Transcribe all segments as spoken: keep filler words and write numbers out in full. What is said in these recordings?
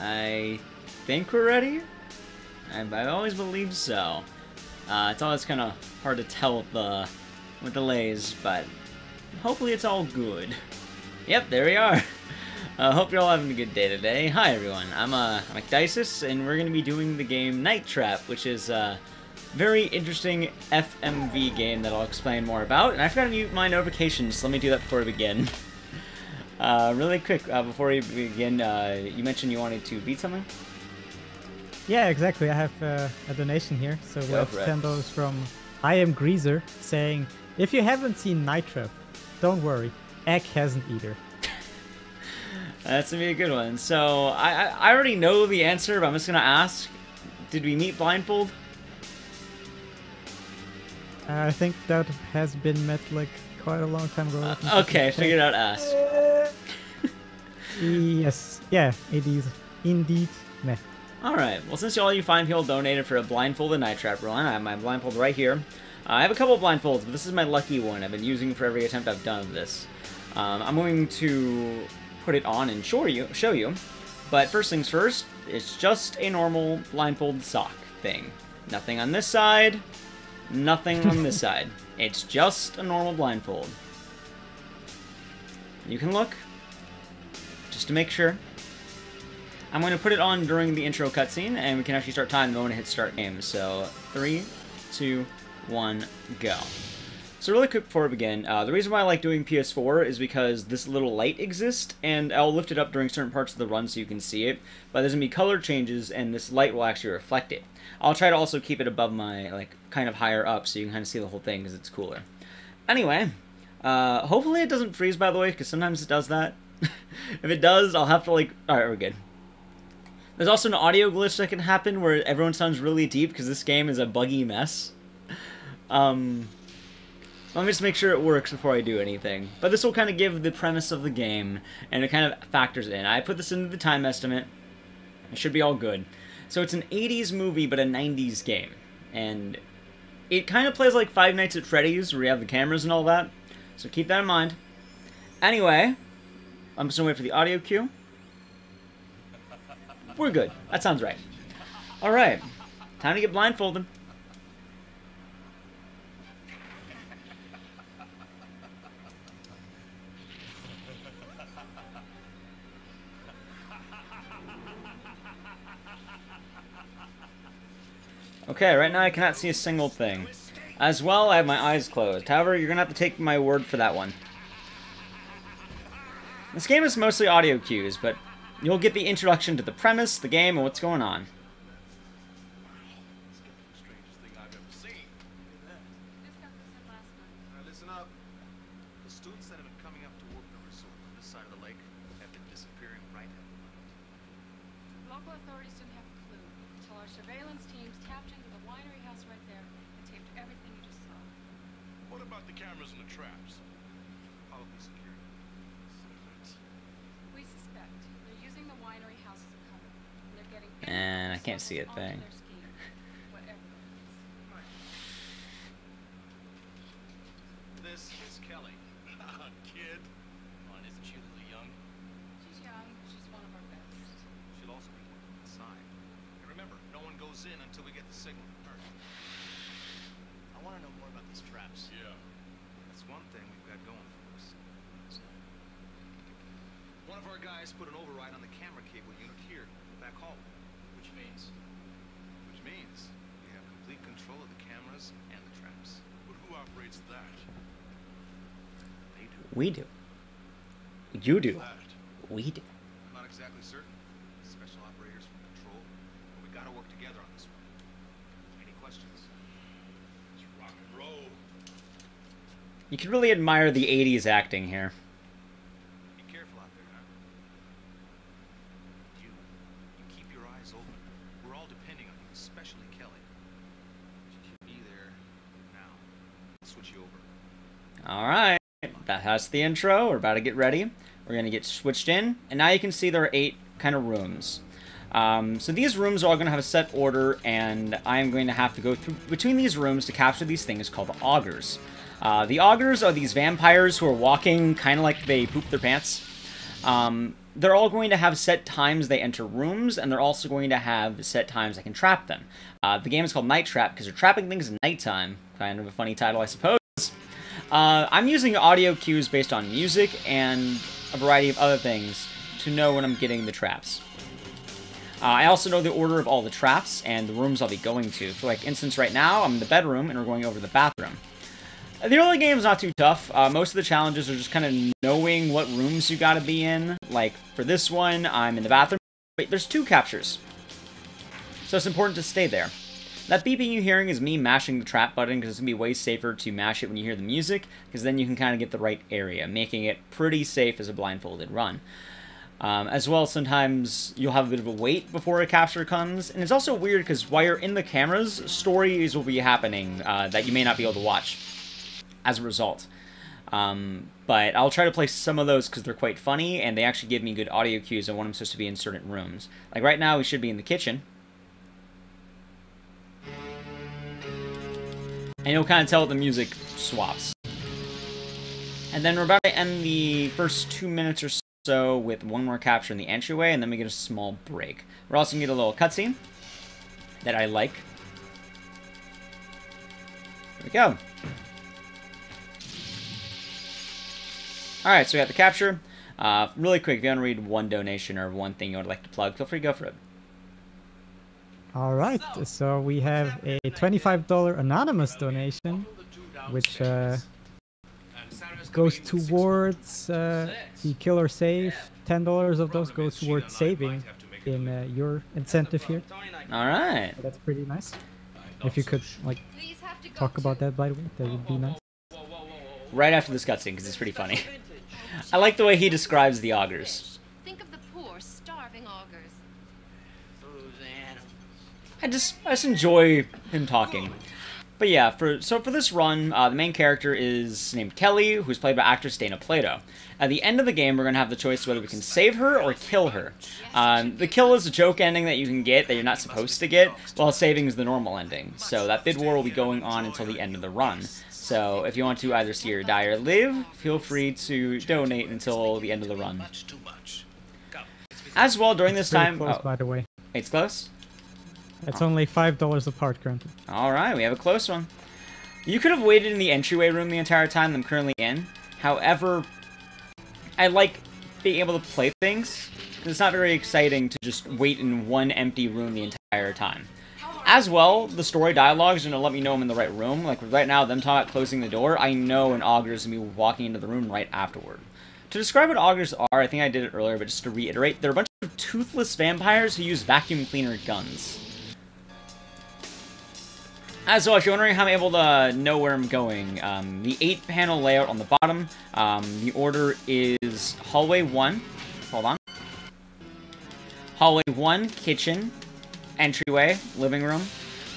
I think we're ready? I, I always believe so. Uh, it's always kind of hard to tell with, uh, with delays, but hopefully it's all good. Yep, there we are. I uh, hope you're all having a good day today. Hi everyone, I'm, uh, I'm Ecdycis, and we're going to be doing the game Night Trap, which is a very interesting F M V game that I'll explain more about. And I forgot to mute my notifications, so let me do that before we begin. Uh, really quick, uh, before we begin, uh, you mentioned you wanted to beat something? Yeah, exactly. I have uh, a donation here. So we have ten dollars from I Am Greaser saying, if you haven't seen Night Trap, don't worry, Egg hasn't either. That's gonna be a good one. So I, I I already know the answer, but I'm just gonna ask: did we meet blindfold? Uh, I think that has been met like quite a long time ago. Uh, okay, figured out ask. Yes. Yeah. It is indeed meh. Alright, well, since all you fine people donated for a blindfold and Night Trap run, I have my blindfold right here. Uh, I have a couple of blindfolds, but this is my lucky one I've been using for every attempt I've done of this. Um, I'm going to put it on and show you, show you, but first things first, it's just a normal blindfold sock thing. Nothing on this side, nothing on this side. It's just a normal blindfold. You can look, just to make sure. I'm going to put it on during the intro cutscene, and we can actually start time the moment I hit start game. So, three, two, one, go. So really quick before we begin, uh, the reason why I like doing P S four is because this little light exists, and I'll lift it up during certain parts of the run so you can see it, but there's going to be color changes, and this light will actually reflect it. I'll try to also keep it above my, like, kind of higher up so you can kind of see the whole thing because it's cooler. Anyway, uh, hopefully it doesn't freeze, by the way, because sometimes it does that. If it does, I'll have to, like... Alright, we're good. There's also an audio glitch that can happen where everyone sounds really deep because this game is a buggy mess. Um, let me just make sure it works before I do anything. But this will kind of give the premise of the game, and it kind of factors in. I put this into the time estimate. It should be all good. So it's an eighties movie, but a nineties game. And it kind of plays like Five Nights at Freddy's, where you have the cameras and all that. So keep that in mind. Anyway, I'm just going to wait for the audio cue. We're good. That sounds right. Alright. Time to get blindfolded. Okay, right now I cannot see a single thing. As well, I have my eyes closed. However, you're gonna have to take my word for that one. This game is mostly audio cues, but you'll get the introduction to the premise, the game, and what's going on. Listen up. The students that have been coming up to work the resort on this side of the lake have been disappearing right at the moment. Local authorities didn't have a clue until our surveillance teams tapped into the winery house right there and taped everything you just saw. What about the cameras and the traps? Probably security. And I can't see a thing. This is Kelly. Kid. Well, isn't she a little young? She's young. She's one of our best. She'll also be working inside. And remember, no one goes in until we get the signal from her. I want to know more about these traps. Yeah. That's one thing we've got going for us. One of our guys put an override on the camera cable unit here, back home. Which means? Which means we have complete control of the cameras and the traps. But who operates that? They do. We do. You do. That. We do. I'm not exactly certain. Special operators from control. But we gotta work together on this one. Any questions? It's rock and roll. You can really admire the eighties acting here. Alright, that's the intro. We're about to get ready. We're going to get switched in. And now you can see there are eight kind of rooms. Um, so these rooms are all going to have a set order, and I'm going to have to go through between these rooms to capture these things called the augers. Uh, the augers are these vampires who are walking kind of like they poop their pants. Um, they're all going to have set times they enter rooms, and they're also going to have set times I can trap them. Uh, the game is called Night Trap because you're trapping things at nighttime. Kind of a funny title, I suppose. Uh, I'm using audio cues based on music and a variety of other things to know when I'm getting the traps. Uh, I also know the order of all the traps and the rooms I'll be going to. For like instance, right now, I'm in the bedroom and we're going over to the bathroom. The early game is not too tough. Uh, most of the challenges are just kind of knowing what rooms you gotta be in. Like, for this one, I'm in the bathroom. Wait, there's two captures. So it's important to stay there. That beeping you're hearing is me mashing the trap button, because it's gonna be way safer to mash it when you hear the music, because then you can kind of get the right area, making it pretty safe as a blindfolded run. Um, as well, sometimes you'll have a bit of a wait before a capture comes, and it's also weird because while you're in the cameras, stories will be happening uh, that you may not be able to watch as a result. Um, but I'll try to play some of those because they're quite funny, and they actually give me good audio cues on when I'm supposed to be in certain rooms. Like right now, we should be in the kitchen. And you'll kind of tell the music swaps. And then we're about to end the first two minutes or so. So with one more capture in the entryway, and then we get a small break. We're also gonna get a little cutscene that I like. There we go. Alright, so we have the capture. Uh, really quick, if you want to read one donation or one thing you would like to plug, feel free to go for it. Alright, so we have a twenty-five dollar anonymous donation, which uh, goes towards uh, the killer save. ten dollars of those go towards saving in uh, your incentive here. All right. So that's pretty nice. If you could like talk about that, by the way, that would be nice. Right after this cutscene, because it's pretty funny. I like the way he describes the augers. Think of the poor, starving augers. I just, I just enjoy him talking. But yeah, for so for this run, uh, the main character is named Kelly, who's played by actress Dana Plato. At the end of the game, we're going to have the choice whether we can save her or kill her. Um, the kill is a joke ending that you can get that you're not supposed to get, while saving is the normal ending. So that bid war will be going on until the end of the run. So if you want to either see her die or live, feel free to donate until the end of the run. As well, during this time... It's pretty close, by the way. It's close? It's only five dollars apart currently. Alright, we have a close one. You could have waited in the entryway room the entire time that I'm currently in. However, I like being able to play things. It's not very exciting to just wait in one empty room the entire time. As well, the story dialogues are going to let me know I'm in the right room. Like right now, them talking about closing the door, I know an auger is going to be walking into the room right afterward. To describe what augers are, I think I did it earlier, but just to reiterate, they're a bunch of toothless vampires who use vacuum cleaner guns. As well, if you're wondering how I'm able to know where I'm going, um, the eight panel layout on the bottom, um, the order is hallway one, hold on, hallway one, kitchen, entryway, living room,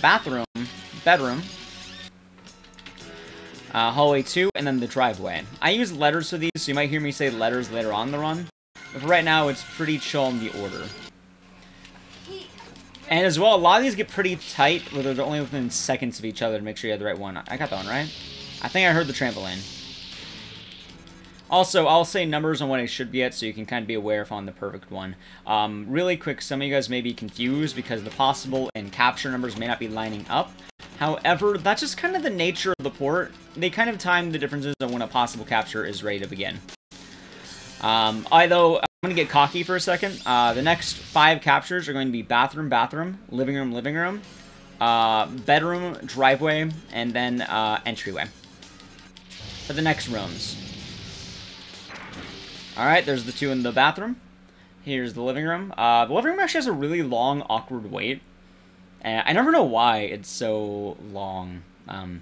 bathroom, bedroom, uh, hallway two, and then the driveway. I use letters for these, so you might hear me say letters later on in the run, but for right now it's pretty chill in the order. And as well, a lot of these get pretty tight, where they're only within seconds of each other to make sure you have the right one. I got that one, right? I think I heard the trampoline. Also, I'll say numbers on what I should be at, so you can kind of be aware if I'm the perfect one. Um, really quick, some of you guys may be confused because the possible and capture numbers may not be lining up. However, that's just kind of the nature of the port. They kind of time the differences on when a possible capture is ready to begin. Um, I, though... I'm gonna get cocky for a second. Uh, the next five captures are going to be bathroom, bathroom, living room, living room, uh, bedroom, driveway, and then uh, entryway for the next rooms. All right, there's the two in the bathroom. Here's the living room. Uh, the living room actually has a really long, awkward wait, and I never know why it's so long. Um,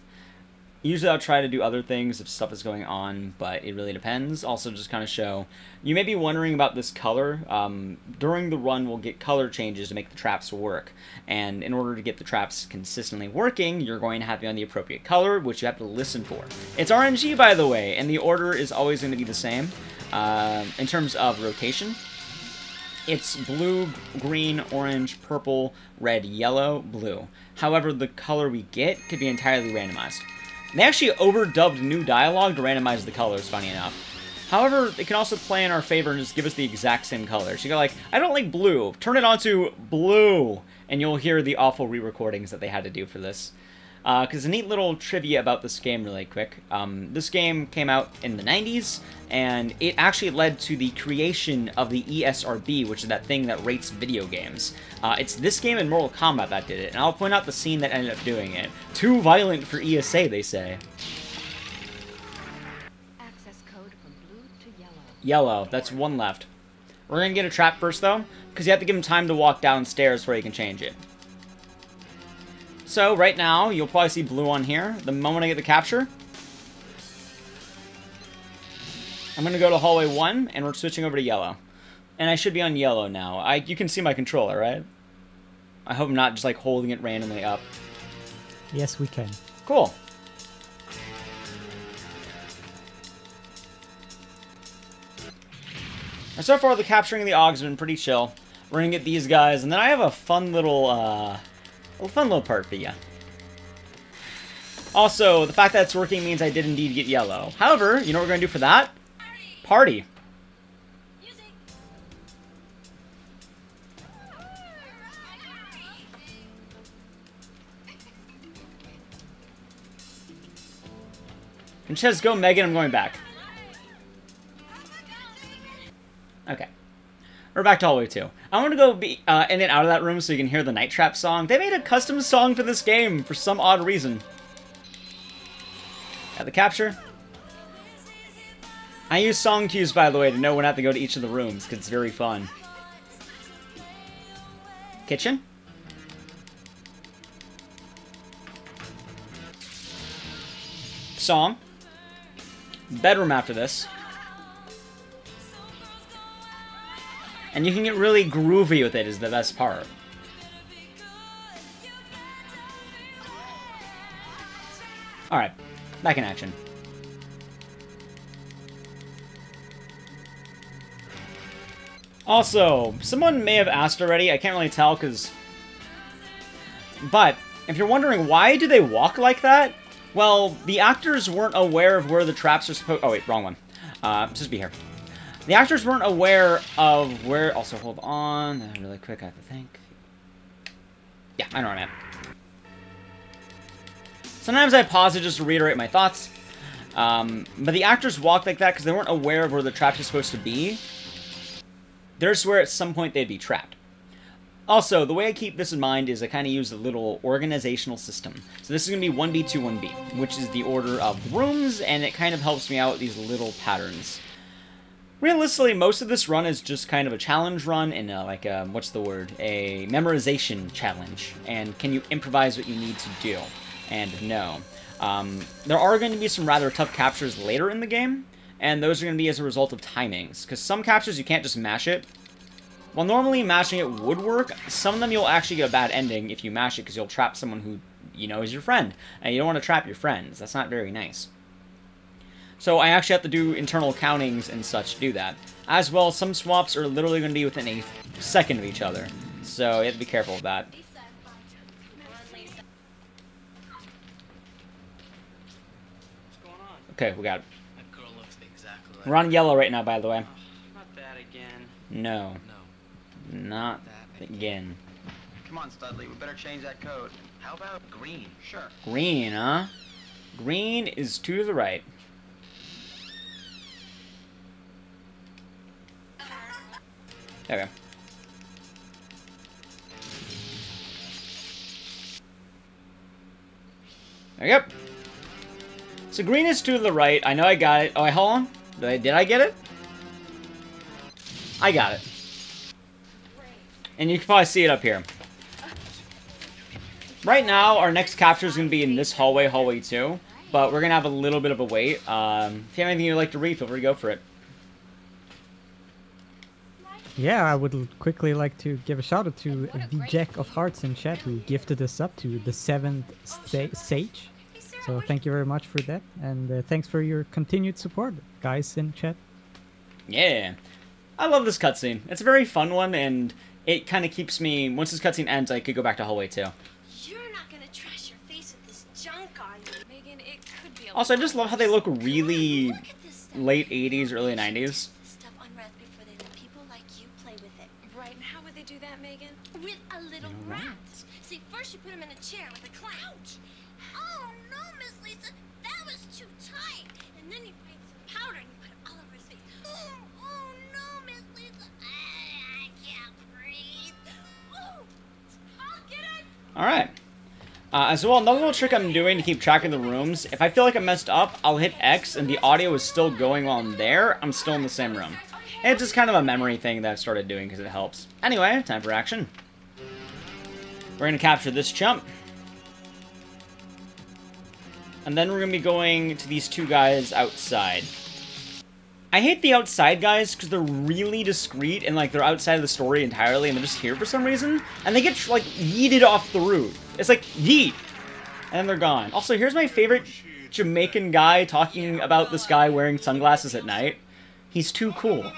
Usually I'll try to do other things if stuff is going on, but it really depends. Also, just kind of show... You may be wondering about this color. Um, during the run, we'll get color changes to make the traps work. And in order to get the traps consistently working, you're going to have to be on the appropriate color, which you have to listen for. It's R N G, by the way, and the order is always going to be the same. Uh, in terms of rotation, it's blue, green, orange, purple, red, yellow, blue. However, the color we get could be entirely randomized. They actually overdubbed new dialogue to randomize the colors, funny enough. However, it can also play in our favor and just give us the exact same color. So you go like, I don't like blue. Turn it on to blue. And you'll hear the awful re-recordings that they had to do for this. Because uh, a neat little trivia about this game really quick. Um, this game came out in the nineties, and it actually led to the creation of the E S R B, which is that thing that rates video games. Uh, it's this game and Mortal Kombat that did it, and I'll point out the scene that ended up doing it. Too violent for E S A, they say. Access code from blue to yellow. Yellow, that's one left. We're going to get a trap first, though, because you have to give him time to walk downstairs before you can change it. So, right now, you'll probably see blue on here. The moment I get the capture, I'm going to go to hallway one, and we're switching over to yellow. And I should be on yellow now. I, you can see my controller, right? I hope I'm not just, like, holding it randomly up. Yes, we can. Cool. And so far, the capturing of the Augs has been pretty chill. We're going to get these guys, and then I have a fun little, uh... a fun little part for you. Also, the fact that it's working means I did indeed get yellow. However, you know what we're going to do for that? Party. Party. Music. And she says, go Megan, I'm going back. Okay. We're back to hallway two. I want to go be uh, in and out of that room so you can hear the Night Trap song. They made a custom song for this game for some odd reason. Got the capture. I use song cues, by the way, to know when I have to go to each of the rooms, because it's very fun. Kitchen. Song. Bedroom after this. And you can get really groovy with it is the best part. Alright, back in action. Also, someone may have asked already, I can't really tell because... But, if you're wondering why do they walk like that? Well, the actors weren't aware of where the traps are supposed... Oh wait, wrong one. Uh, just be here. The actors weren't aware of where... Also, hold on. Really quick, I have to think. Yeah, I know where I'm at. Sometimes I pause it just to reiterate my thoughts. Um, but the actors walked like that because they weren't aware of where the traps are supposed to be. There's where at some point they'd be trapped. Also, the way I keep this in mind is I kind of use a little organizational system. So this is going to be one B, two, one B, which is the order of rooms, and it kind of helps me out with these little patterns. Realistically, most of this run is just kind of a challenge run and uh, like a, what's the word? A memorization challenge. And can you improvise what you need to do? And no. Um, there are going to be some rather tough captures later in the game, and those are going to be as a result of timings. Because some captures you can't just mash it. While normally mashing it would work, some of them you'll actually get a bad ending if you mash it because you'll trap someone who you know is your friend. And you don't want to trap your friends. That's not very nice. So I actually have to do internal countings and such to do that. As well, some swaps are literally going to be within a second of each other. So you have to be careful with that. Okay, we got it. We're on yellow right now, by the way. Not that again. No. Not again. Come on, Studley. We better change that code. How about green? Sure. Green, huh? Green is two to the right. Okay. There you go. So green is two to the right. I know I got it. Oh, wait, hold on. Did I, did I get it? I got it. And you can probably see it up here. Right now, our next capture is going to be in this hallway, hallway two. But we're going to have a little bit of a wait. Um, if you have anything you'd like to read, feel free to go for it. Yeah, I would quickly like to give a shout out to the Jack of Hearts in chat who gifted us up to the seventh Sage. So thank you very much for that, and uh, thanks for your continued support, guys in chat. Yeah, I love this cutscene. It's a very fun one, and it kind of keeps me. Once this cutscene ends, I could go back to hallway two. You're not gonna trash your face with this junk on you, Megan. It could be. Also, I just love how they look really. Look at this late eighties, early nineties. Stuff on rats before they let people like you play with it. Right, and how would they do that, Megan? With a little rat. See, first you put him in a chair with a clouch. Oh no, Miss Lisa, that was too tight. And then you find some powder and you put it all over his face. Oh, oh no, Miss Lisa, I, I can't breathe. Oh, I'll get it. All right. Uh, as well, another little trick I'm doing to keep track of the rooms, if I feel like I messed up, I'll hit X and the audio is still going while I'm there, I'm still in the same room. And it's just kind of a memory thing that I've started doing because it helps. Anyway, time for action. We're going to capture this chump. And then we're going to be going to these two guys outside. I hate the outside guys because they're really discreet and like they're outside of the story entirely and they're just here for some reason. And they get like yeeted off the roof. It's like, yeet! And they're gone. Also, here's my favorite Jamaican guy talking about this guy wearing sunglasses at night. He's too cool.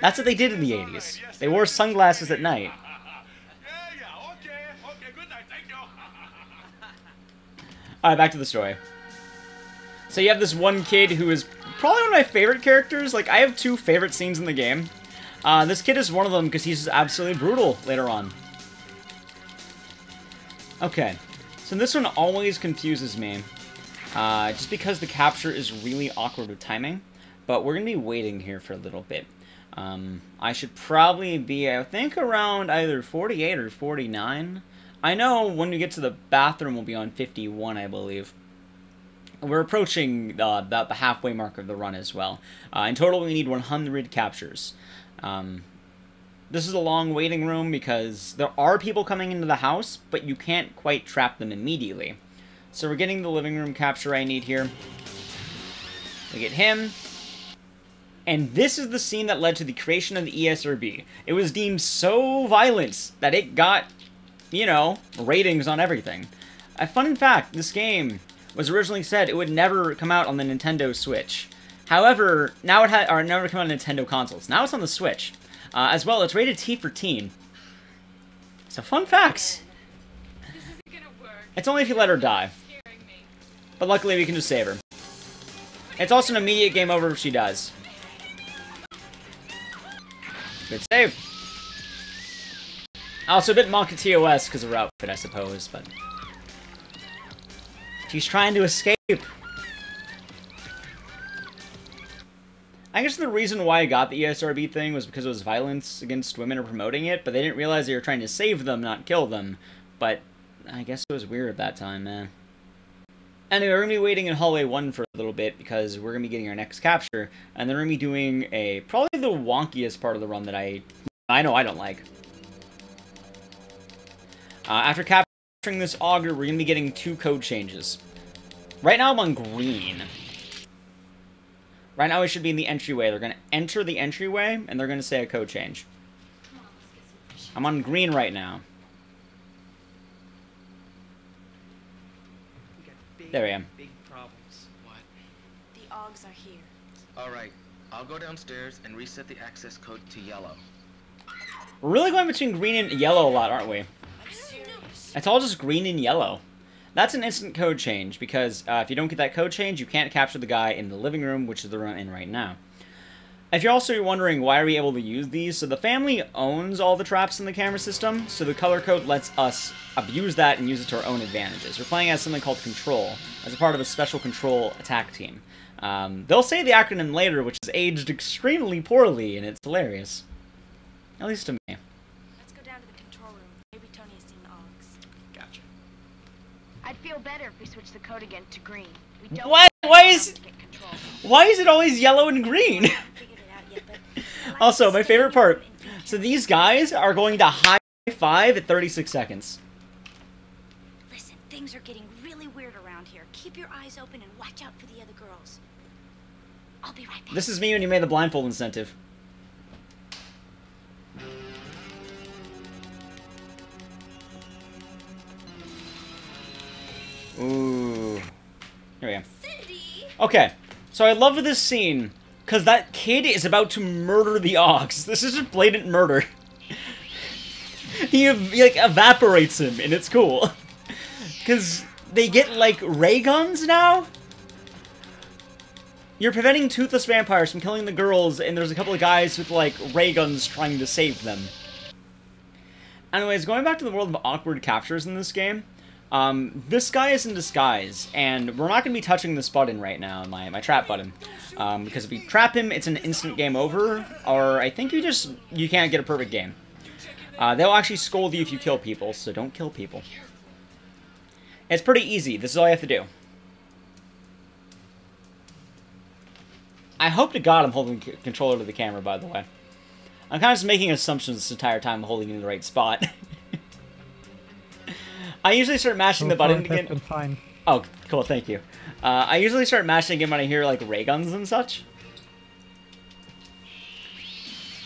That's what they did in the eighties. They wore sunglasses at night. Alright, back to the story. So you have this one kid who is probably one of my favorite characters. Like, I have two favorite scenes in the game. Uh, this kid is one of them because he's just absolutely brutal later on. Okay, so this one always confuses me, uh, just because the capture is really awkward with timing, but we're going to be waiting here for a little bit. Um, I should probably be, I think, around either forty-eight or forty-nine. I know when we get to the bathroom, we'll be on fifty-one, I believe. We're approaching uh, about the halfway mark of the run as well. Uh, in total, we need one hundred captures. Um... This is a long waiting room because there are people coming into the house, but you can't quite trap them immediately. So we're getting the living room capture I need here. We get him. And this is the scene that led to the creation of the E S R B. It was deemed so violent that it got, you know, ratings on everything. A fun fact, this game was originally said it would never come out on the Nintendo Switch. However, now it had, or never come out on Nintendo consoles. Now it's on the Switch. Uh, as well, it's rated T for teen. So, fun facts! This isn't gonna work. It's only if you let her die. But luckily, we can just save her. It's also an immediate game over if she dies. Good save. Also, a bit mock at T O S because of her outfit, I suppose, but... she's trying to escape! I guess the reason why I got the E S R B thing was because it was violence against women or promoting it, but they didn't realize they were trying to save them, not kill them. But I guess it was weird at that time, man. Anyway, we're going to be waiting in hallway one for a little bit because we're going to be getting our next capture, and then we're going to be doing a probably the wonkiest part of the run that I I know I don't like. Uh, after capturing this auger, we're going to be getting two code changes. Right now I'm on green. Right now we should be in the entryway. They're going to enter the entryway, and they're going to say a code change. I'm on green right now. We got big, there we am. Big problems. What? The Augs are here. All right. I'll go downstairs and reset the access code to yellow. We're really going between green and yellow a lot, aren't we? It's all just green and yellow. That's an instant code change, because uh, if you don't get that code change, you can't capture the guy in the living room, which is the room in right now. If you're also wondering why are we able to use these, so the family owns all the traps in the camera system, so the color code lets us abuse that and use it to our own advantages. We're playing as something called Control, as a part of a special Control attack team. Um, they'll say the acronym later, which is aged extremely poorly, and it's hilarious. At least to me. Feel better if we switch the code again to green. We don't why, why is why is it always yellow and green? Also, my favorite part. So these guys are going to high five at thirty-six seconds. Listen, things are getting really weird around here. Keep your eyes open and watch out for the other girls. I'll be right back. This is me when you made the blindfold incentive. Ooh. Here we go. Cindy. Okay, so I love this scene, because that kid is about to murder the ox. This is just blatant murder. he, he, like, evaporates him, and it's cool. Because they get, like, ray guns now? You're preventing toothless vampires from killing the girls, and there's a couple of guys with, like, ray guns trying to save them. Anyways, going back to the world of awkward captures in this game, um, this guy is in disguise, and we're not going to be touching this button right now, my, my trap button, um, because if we trap him, it's an instant game over, or I think you just, you can't get a perfect game. Uh, they'll actually scold you if you kill people, so don't kill people. It's pretty easy. This is all you have to do. I hope to God I'm holding the controller to the camera, by the way. I'm kind of just making assumptions this entire time I'm holding it in the right spot. I usually start mashing oh, the button again. Been fine. Oh, cool, thank you. Uh, I usually start mashing again when I hear, like, ray guns and such.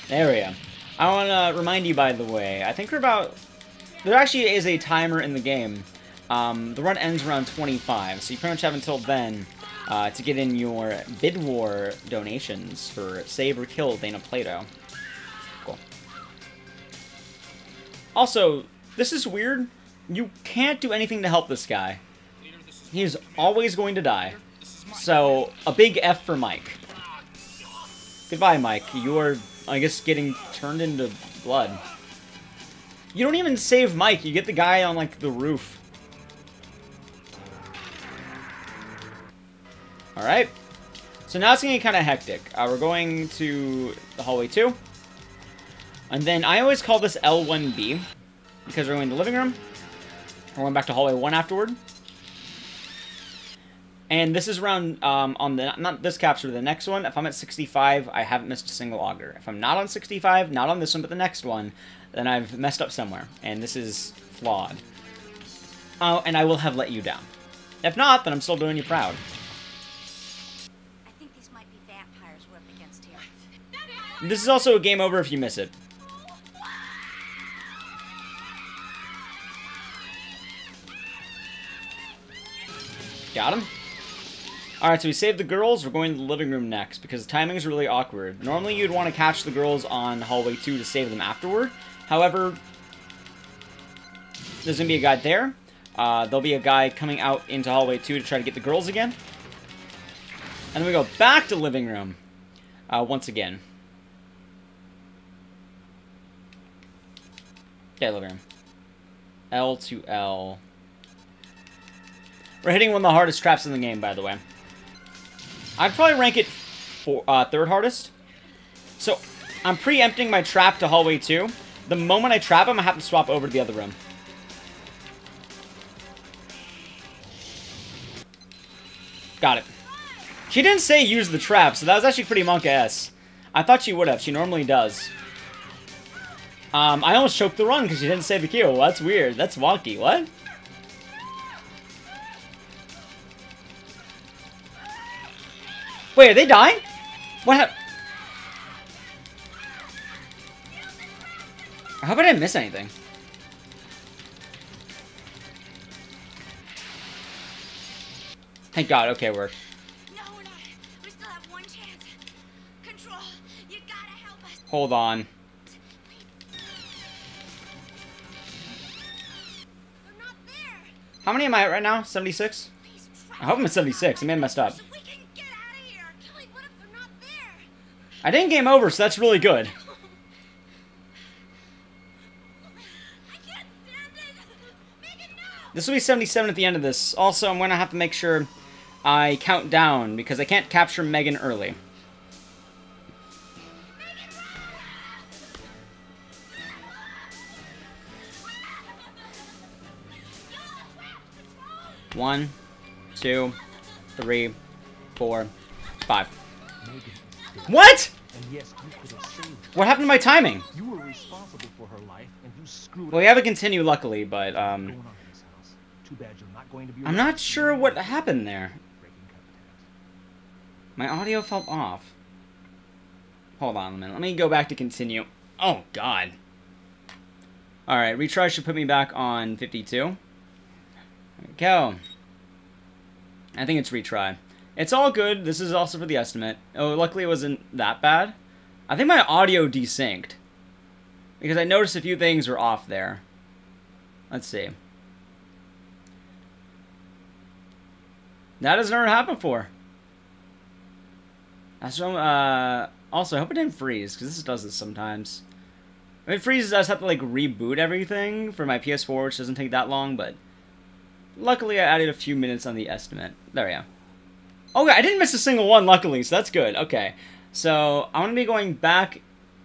There we go. I want to remind you, by the way, I think we're about... There actually is a timer in the game. Um, the run ends around twenty-five, so you pretty much have until then uh, to get in your bid war donations for save or kill Dana Plato. Cool. Also, this is weird. You can't do anything to help this guy. He is always going to die. So, a big F for Mike. Goodbye, Mike. You are, I guess, getting turned into blood. You don't even save Mike. You get the guy on, like, the roof. Alright, so now it's going to get kind of hectic. Uh, we're going to the hallway two. And then I always call this L one B, because we're going to the living room. We're going back to hallway one afterward. And this is around, um, on the, not this capture, the next one. If I'm at sixty-five, I haven't missed a single auger. If I'm not on sixty-five, not on this one, but the next one, then I've messed up somewhere. And this is flawed. Oh, and I will have let you down. If not, then I'm still doing you proud. This is also a game over if you miss it. Got him. Alright, so we saved the girls. We're going to the living room next, because the timing is really awkward. Normally you'd want to catch the girls on hallway two to save them afterward. However, there's going to be a guy there. Uh, there'll be a guy coming out into hallway two to try to get the girls again. And then we go back to living room uh, once again. Okay, living room. L to L. We're hitting one of the hardest traps in the game, by the way. I'd probably rank it for, uh, third hardest. So, I'm preempting my trap to hallway two. The moment I trap him, I have to swap over to the other room. Got it. She didn't say use the trap, so that was actually pretty monka-esque. I thought she would have. She normally does. Um, I almost choked the run because you didn't save the queue. Well, that's weird. That's wonky. What? Wait, are they dying? What happened? I hope I didn't miss anything. Thank God. Okay, we're... No, we're not. We still have one chance. Control, you gotta help us. Hold on. How many am I at right now? seventy-six? I hope I'm at seventy-six. I may have messed up. I didn't game over, so that's really good. This will be seventy-seven at the end of this. Also, I'm going to have to make sure I count down, because I can't capture Megan early. One, two, three, four, five. What? What happened to my timing? Well, we have a continue, luckily, but um, I'm not sure what happened there. My audio fell off. Hold on a minute. Let me go back to continue. Oh God. All right, retry should put me back on fifty-two. There we go. I think it's retry. It's all good. This is also for the estimate. Oh, luckily it wasn't that bad. I think my audio desynced, because I noticed a few things were off there. Let's see. That has never happened before. So, uh, also, I hope it didn't freeze, because this does this sometimes. If it freezes, I just have to, like, reboot everything for my P S four, which doesn't take that long, but luckily I added a few minutes on the estimate. There we go. Okay, I didn't miss a single one, luckily, so that's good. Okay, so I'm going to be going back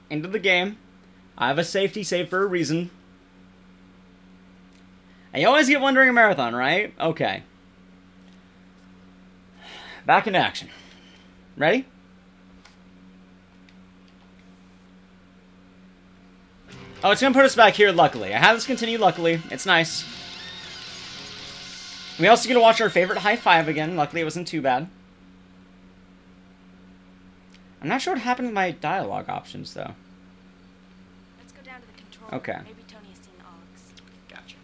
into the game. I have a safety save for a reason. And you always get one during a marathon, right? Okay. Back into action. Ready? Oh, it's going to put us back here, luckily. I have this continue, luckily. It's nice. We also get to watch our favorite high five again. Luckily, it wasn't too bad. I'm not sure what happened with my dialogue options, though. Let's go down to the control. Okay. Maybe Tony has seen Alex. Gotcha.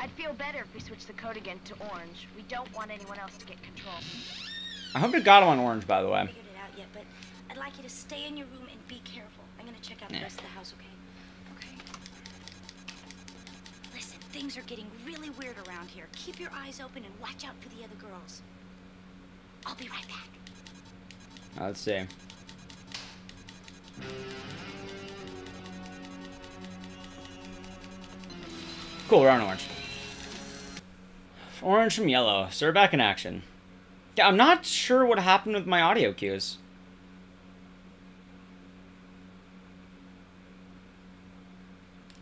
I'd feel better if we switched the code again to orange. We don't want anyone else to get control. I hope you got on orange, by the way. I haven't figured it out yet, but I'd like you to stay in your room and be careful. I'm going to check out the yeah. rest of the house, okay? Things are getting really weird around here. Keep your eyes open and watch out for the other girls. I'll be right back. Let's see. Cool, we're on orange. Orange from yellow. So we're back in action. Yeah, I'm not sure what happened with my audio cues.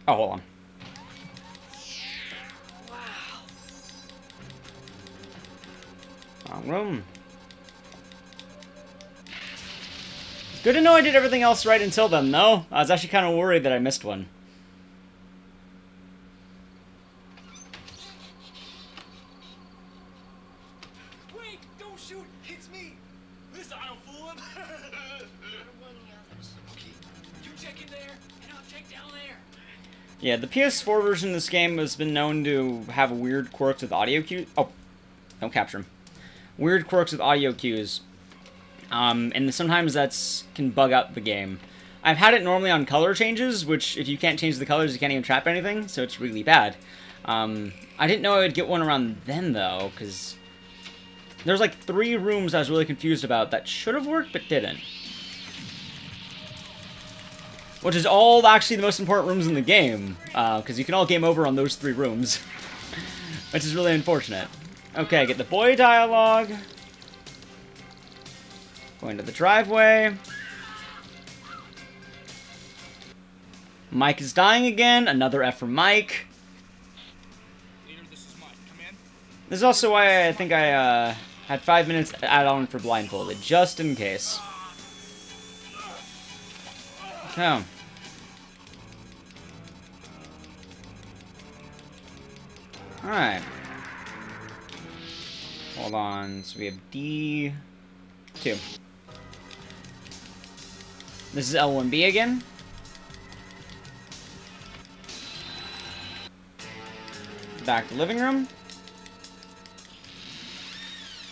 Oh, hold on. Wrong room. Good to know I did everything else right until then, though. I was actually kind of worried that I missed one. Wait, don't shoot. It's me. Listen, I don't fool him. Okay, you check in there, and I'll check down there. Yeah, the P S four version of this game has been known to have weird quirks with audio cues. Oh, don't capture him. Weird quirks with audio cues, um, and sometimes that's can bug out the game. I've had it normally on color changes, which if you can't change the colors, you can't even trap anything, so it's really bad. Um, I didn't know I would get one around then, though, because there's like three rooms I was really confused about that should have worked but didn't. Which is all actually the most important rooms in the game, because uh, you can all game over on those three rooms, which is really unfortunate. Okay, get the boy dialogue. Going to the driveway. Mike is dying again. Another F for Mike. Leader, this is Mike. Come in. This is also why I think I uh, had five minutes add on for blindfolded, just in case. Oh. All right. Hold on, so we have D two. This is L one B again. Back to living room.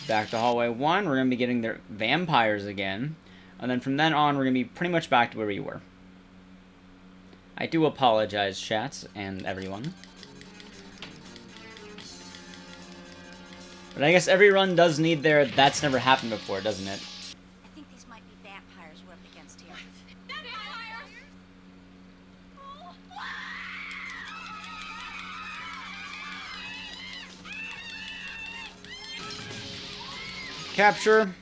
Back to hallway one. We're going to be getting their vampires again. And then from then on, we're going to be pretty much back to where we were. I do apologize, chats and everyone. But I guess every run does need their that's never happened before, doesn't it? I think these might be vampires we're up against here. Vampires! Capture.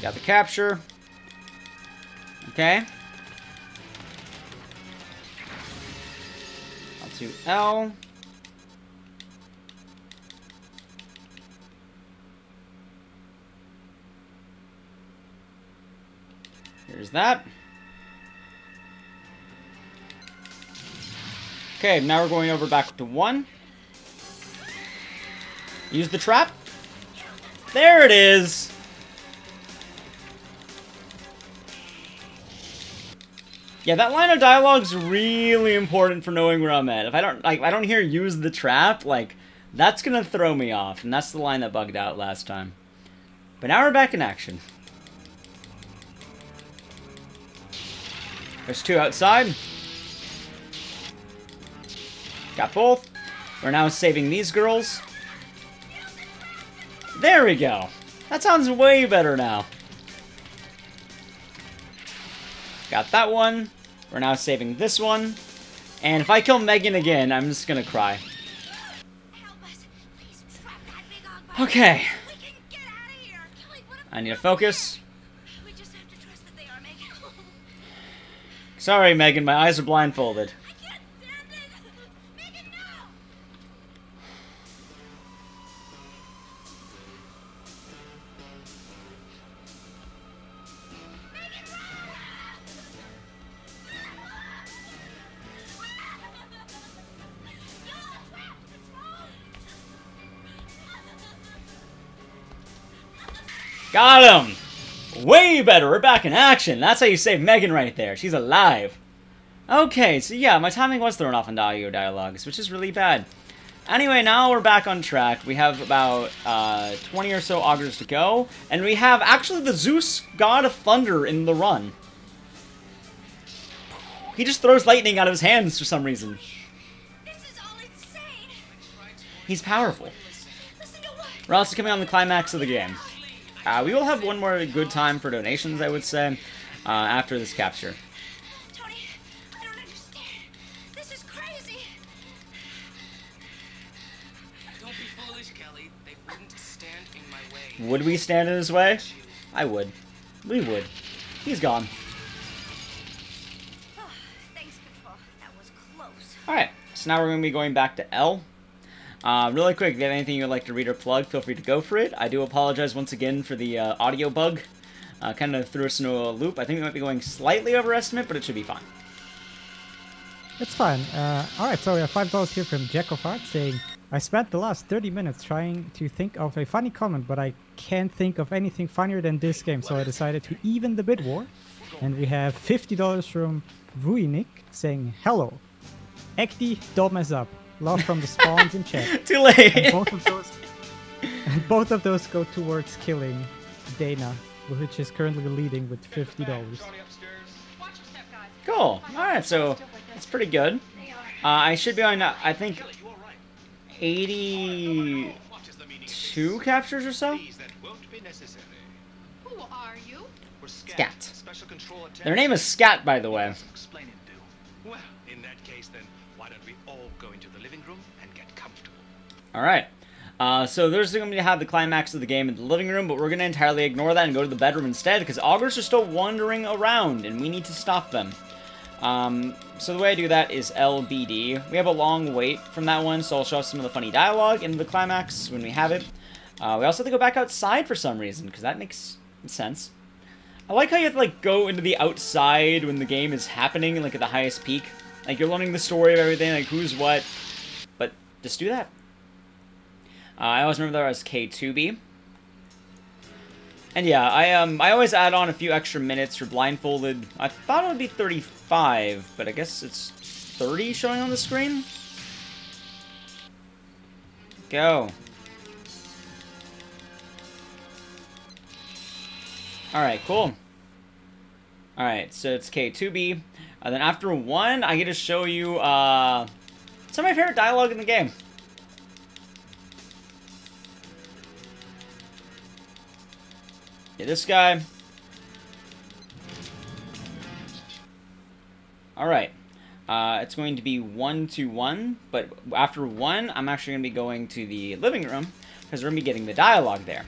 Got the capture. Okay. I'll do L. Here's that. Okay, now we're going over back to one. Use the trap. There it is! Yeah, that line of dialogue's really important for knowing where I'm at. If I don't like, I don't hear "use the trap," like that's gonna throw me off, and that's the line that bugged out last time. But now we're back in action. There's two outside. Got both. We're now saving these girls. There we go. That sounds way better now. Got that one. We're now saving this one. And if I kill Megan again, I'm just gonna cry. Okay. I need to focus. Sorry, Megan, my eyes are blindfolded. Got him! Way better! We're back in action! That's how you save Megan right there. She's alive. Okay, so yeah, my timing was thrown off on the audio dialogues, which is really bad. Anyway, now we're back on track. We have about uh, twenty or so augers to go. And we have actually the Zeus God of Thunder in the run. He just throws lightning out of his hands for some reason. He's powerful. We're also coming on the climax of the game. Uh, we will have one more good time for donations, I would say, uh, after this capture. Tony, I don't understand. This is crazy. Don't be foolish, Kelly. They wouldn't stand in my way. Would we stand in his way? I would. We would. He's gone. Oh, thanks, Patrol. That was close. All right. So now we're going to be going back to L. Uh, really quick, if you have anything you'd like to read or plug, feel free to go for it. I do apologize once again for the uh, audio bug. Uh, kind of threw us into a loop. I think we might be going slightly overestimate, but it should be fine. It's fine. Uh, Alright, so we have five dollars here from Jack of Hearts saying, I spent the last thirty minutes trying to think of a funny comment, but I can't think of anything funnier than this game, so I decided to even the bid war. And we have fifty dollars from Rui Nick saying, hello. Ecdy, don't mess up. Love from the spawns and chat. Too late. And both of those, and both of those go towards killing Dana, which is currently leading with fifty dollars. Cool. All right, so that's pretty good. Uh, I should be on, uh, I think, eighty-two captures or so. Who are you? Scat. Their name is Scat, by the way. Well, in that case, then. Why don't we all go into the living room and get comfortable? Alright. Uh, so there's going to have the climax of the game in the living room, but we're going to entirely ignore that and go to the bedroom instead, because augers are still wandering around, and we need to stop them. Um, so the way I do that is L B D. We have a long wait from that one, so I'll show some of the funny dialogue in the climax when we have it. Uh, we also have to go back outside for some reason, because that makes sense. I like how you have to, like, go into the outside when the game is happening, like, at the highest peak. Like, you're learning the story of everything, like, who's what. But, just do that. Uh, I always remember that as K two B. And yeah, I um I always add on a few extra minutes for blindfolded. I thought it would be thirty-five, but I guess it's thirty showing on the screen? Go. Alright, cool. Alright, so it's K two B. And then after one, I get to show you uh, some of my favorite dialogue in the game. Yeah, this guy. Alright. Uh, it's going to be one to one, but after one, I'm actually going to be going to the living room, because we're going to be getting the dialogue there.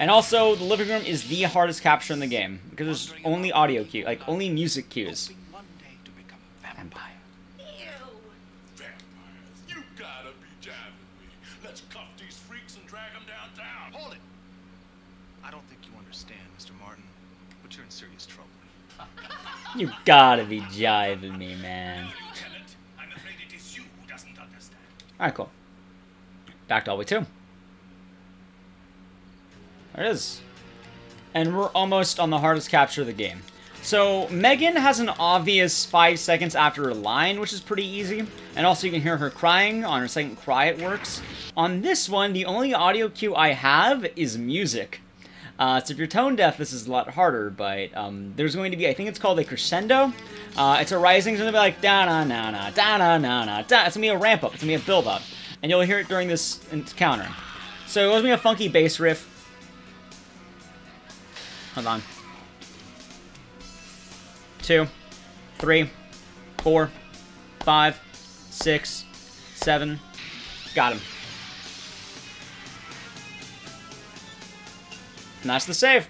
And also, the living room is the hardest capture in the game, because there's only audio cues, like, only music cues. One day to become a vampire. Ew. Vampires, you gotta be jabbing me. Let's cuff these freaks and drag them downtown. Hold it. I don't think you understand, Mister Martin, but you're in serious trouble. You gotta be jiving me, man. No, Lieutenant. I'm afraid it is you who doesn't understand. Alright, cool. Back to all we two. There it is. And we're almost on the hardest capture of the game. So, Megan has an obvious five seconds after her line, which is pretty easy. And also, you can hear her crying. On her second cry, it works. On this one, the only audio cue I have is music. Uh, so if you're tone deaf, this is a lot harder, but um, there's going to be, I think it's called a crescendo. Uh, it's a rising, it's going to be like da-na-na-na, da-na-na-na, da. It's going to be a ramp up, it's going to be a build up. And you'll hear it during this encounter. So it was going to be a funky bass riff. Hold on. Two, three, four, five, six, seven. Got him. And that's the save.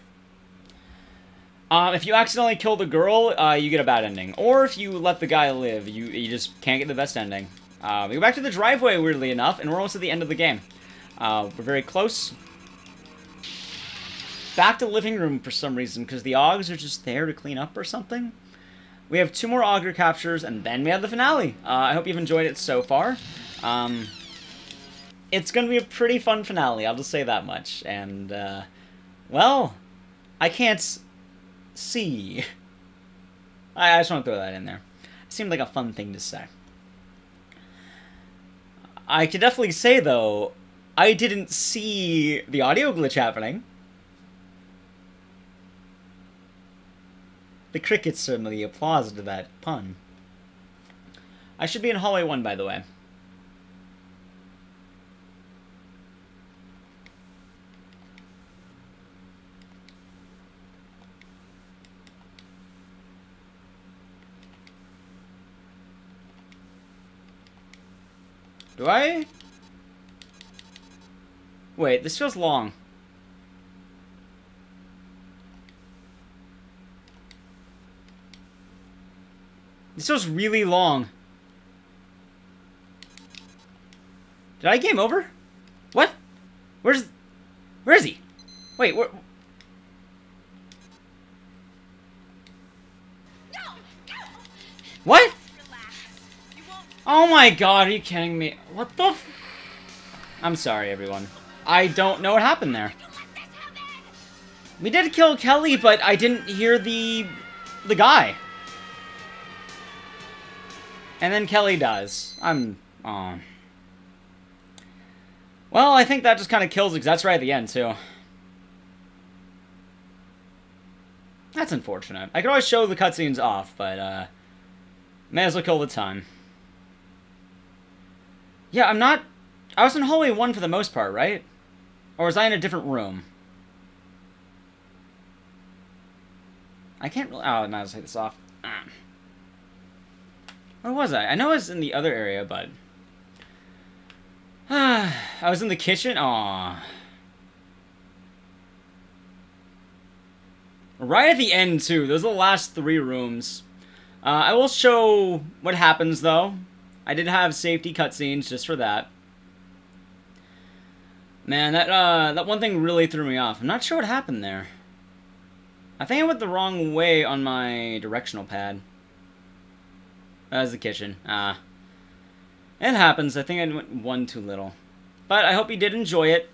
Uh, if you accidentally kill the girl, uh, you get a bad ending. Or if you let the guy live, you, you just can't get the best ending. Uh, we go back to the driveway, weirdly enough, and we're almost at the end of the game. Uh, we're very close. Back to living room for some reason, because the Augs are just there to clean up or something. We have two more auger captures, and then we have the finale. Uh, I hope you've enjoyed it so far. Um, it's going to be a pretty fun finale, I'll just say that much. And... Uh, Well, I can't see. I, I just want to throw that in there. It seemed like a fun thing to say. I could definitely say, though, I didn't see the audio glitch happening. The crickets certainly applause to that pun. I should be in hallway one, by the way. Do I? Wait, this feels long. This feels really long. Did I game over? What? Where's... Where is he? Wait, where... No, no. What? Oh my god, are you kidding me? What the f- I'm sorry, everyone. I don't know what happened there. We did kill Kelly, but I didn't hear the... the guy. And then Kelly dies. I'm... Oh. Well, I think that just kind of kills it, because that's right at the end, too. That's unfortunate. I could always show the cutscenes off, but, uh... may as well kill the time. Yeah, I'm not... I was in hallway one for the most part, right? Or was I in a different room? I can't really... Oh, no, I'll take this off. Where was I? I know I was in the other area, but... I was in the kitchen? Aww. Right at the end, too. Those are the last three rooms. Uh, I will show what happens, though. I did have safety cutscenes just for that. Man, that uh, that one thing really threw me off. I'm not sure what happened there. I think I went the wrong way on my directional pad. That was the kitchen. Ah. It happens. I think I went one too little. But I hope you did enjoy it.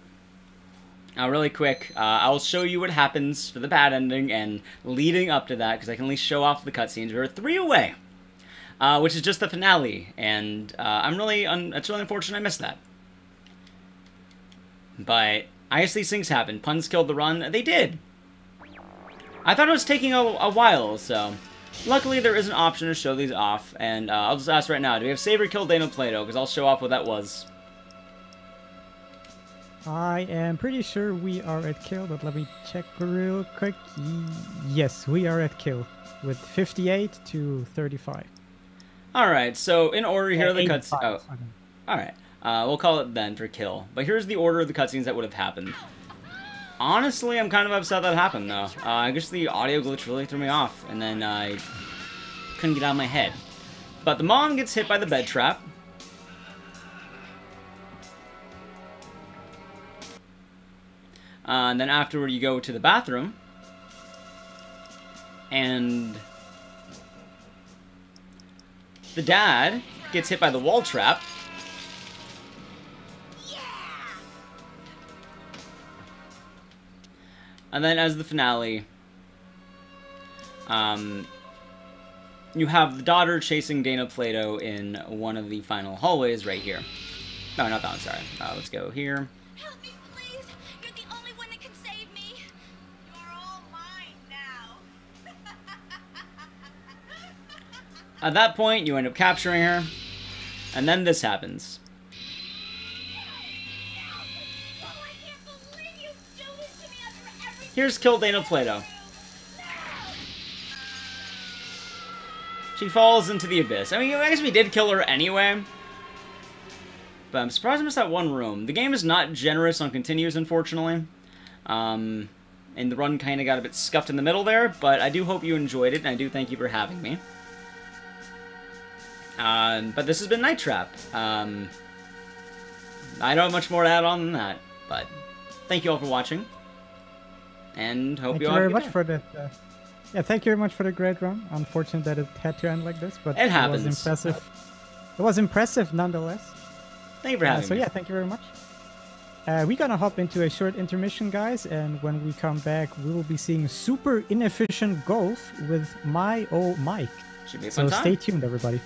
Now, really quick, uh, I'll show you what happens for the bad ending and leading up to that, because I can only show off the cutscenes. We're three away. Uh, which is just the finale, and uh, I'm really, un it's really unfortunate I missed that. But I guess these things happen. Puns killed the run. They did. I thought it was taking a, a while, so luckily there is an option to show these off. And uh, I'll just ask right now: do we have save or kill Dana Plato? Because I'll show off what that was. I am pretty sure we are at kill, but let me check real quick. Yes, we are at kill with fifty-eight to thirty-five. Alright, so in order here are the cutscenes. Oh. Okay. Alright, uh, we'll call it then for kill. But here's the order of the cutscenes that would have happened. Honestly, I'm kind of upset that happened, though. Uh, I guess the audio glitch really threw me off, and then I couldn't get out of my head. But the mom gets hit by the bed trap. Uh, and then afterward you go to the bathroom. And... the dad gets hit by the wall trap. Yeah. And then as the finale, um, you have the daughter chasing Dana Plato in one of the final hallways right here. No, not that one, sorry. Uh, let's go here. Help me, please. You're the only one that can save me. At that point, you end up capturing her, and then this happens. Here's Kill Dana Plato. She falls into the abyss. I mean, I guess we did kill her anyway. But I'm surprised I missed that one room. The game is not generous on continues, unfortunately. Um, and the run kind of got a bit scuffed in the middle there. But I do hope you enjoyed it, and I do thank you for having me. Um, but this has been Night Trap. Um, I don't have much more to add on than that. But thank you all for watching. And hope thank you all have a good day. Thank you very much for that. Uh... Yeah, thank you very much for the great run. Unfortunate that it had to end like this, but it, it was impressive. It was impressive nonetheless. Thank you for having uh, so, me. So yeah, thank you very much. Uh, we're gonna hop into a short intermission, guys, and when we come back, we will be seeing super inefficient golf with my oh Mike. Should be a fun time. So stay tuned, everybody.